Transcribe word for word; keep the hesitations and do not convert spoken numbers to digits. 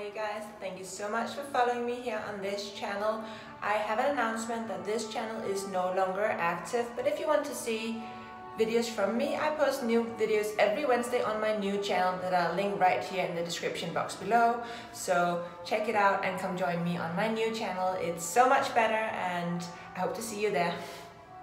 Hi you guys, thank you so much for following me here on this channel. I have an announcement that this channel is no longer active, but if you want to see videos from me, I post new videos every Wednesday on my new channel that I'll link right here in the description box below. So check it out and come join me on my new channel. It's so much better and I hope to see you there.